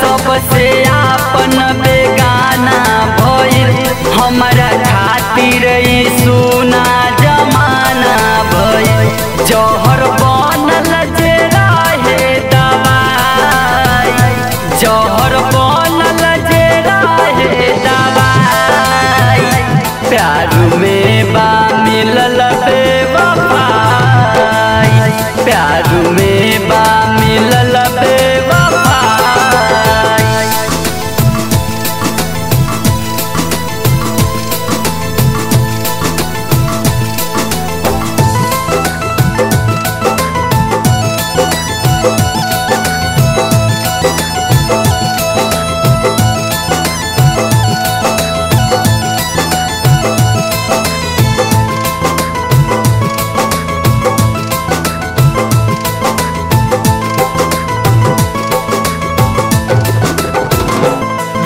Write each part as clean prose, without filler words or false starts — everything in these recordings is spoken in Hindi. सबसे आपन बेगाना भइल हमरा खातिर ई सुना जमाना भइल। जहर बनल जे रहे दवाई, जहर बनल जे रहे दवाई, प्यार में बा मिलल बेवफाई, प्यार में बा मिलल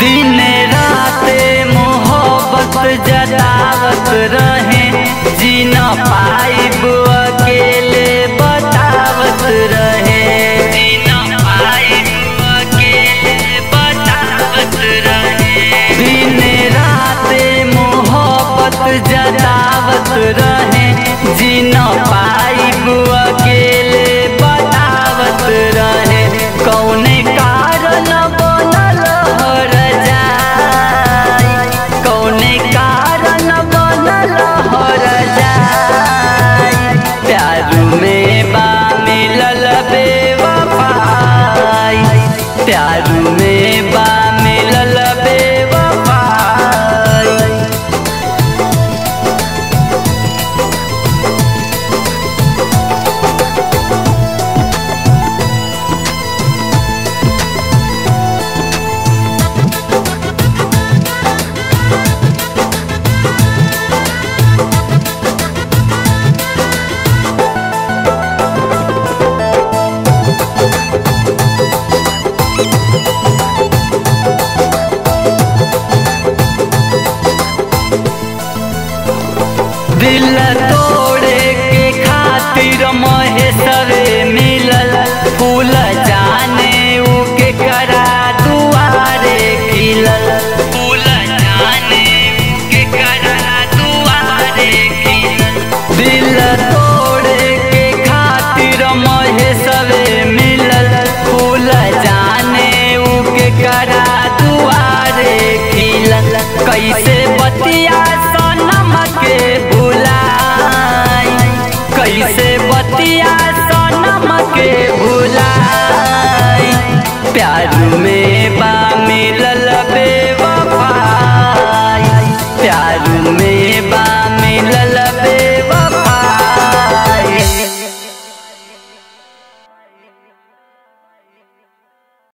दिन राते मोहब्बत जतावत रहे, जीना पाइब अकेले बतावत रहे, जीना पाइब अकेले बतावत रहे। दिन राते मोहब्बत जतावत रहे, जीना पाइब अकेले बतावत रहे। कौने कारण बनल दिल तोड़े के खातिर महेश्वर मिलल फूल, जाने उके करा दुआरे खिलल फूल, जाने उके करा दुआरे खिलल। दिल तोड़े के खातिर महेश्वर मिलल फूल, जाने उके करा दुआरे खिलल। कैसे बतिया सनम के भुलाई, कैसे बतिया सनम के भुलाई, प्यार में बा मिलल